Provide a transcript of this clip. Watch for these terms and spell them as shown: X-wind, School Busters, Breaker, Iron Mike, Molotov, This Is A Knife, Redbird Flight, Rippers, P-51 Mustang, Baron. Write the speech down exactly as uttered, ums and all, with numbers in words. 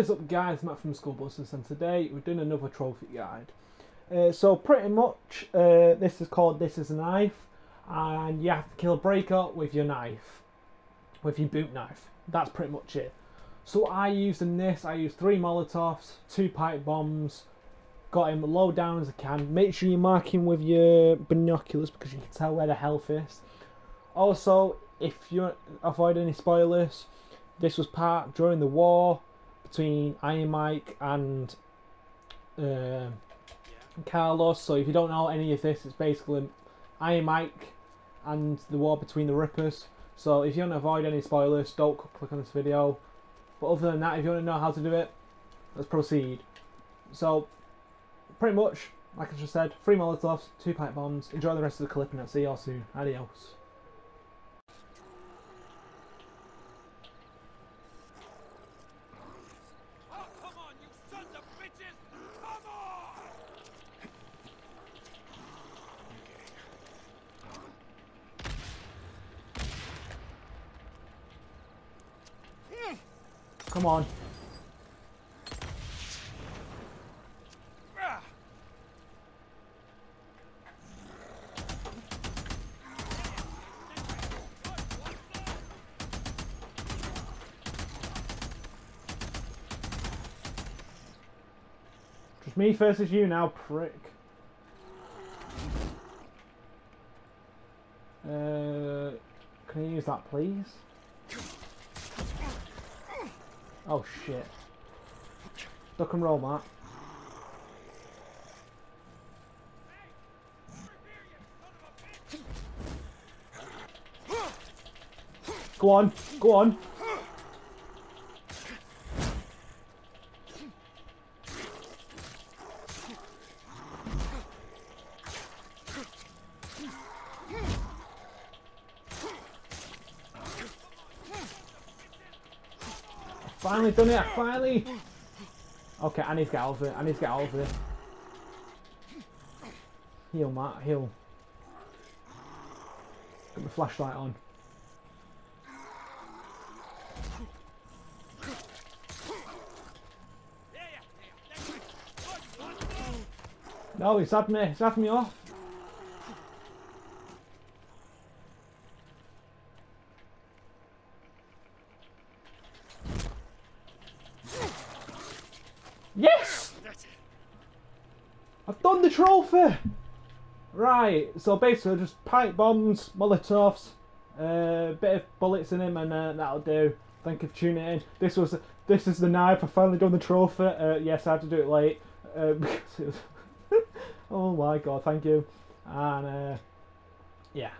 What is up, guys? Matt from School Busters, and today we're doing another trophy guide. Uh, so pretty much uh, this is called This Is A Knife, and you have to kill a breaker with your knife, with your boot knife. That's pretty much it. So I used in this, I used three Molotovs, two pipe bombs, got him low down as I can. Make sure you mark him with your binoculars because you can tell where the health is. Also, if you avoid any spoilers, this was part during the war between Iron Mike and uh, yeah. Carlos. So if you don't know any of this, it's basically Iron Mike and the war between the Rippers. So if you want to avoid any spoilers, don't click on this video. But other than that, if you want to know how to do it, let's proceed. So pretty much, like I just said, three Molotovs, two pipe bombs. Enjoy the rest of the clip, and I'll see you all soon. Adios. Come on. Just me versus you now, prick. Uh, can you use that, please? Oh shit. Duck and roll, Matt. Go on, go on. Finally done it, I finally! Okay, I need to get out of it, I need to get out of it. Heal, Matt, heal. Get my flashlight on. No, he's had me, he's had me off. Yes! I've done the trophy! Right, so basically just pipe bombs, Molotovs, a uh, bit of bullets in him, and uh, that'll do. Thank you for tuning in. This was this is the knife. I finally done the trophy. Uh, yes, I had to do it late. Uh, because it was oh my god, thank you. And uh, yeah.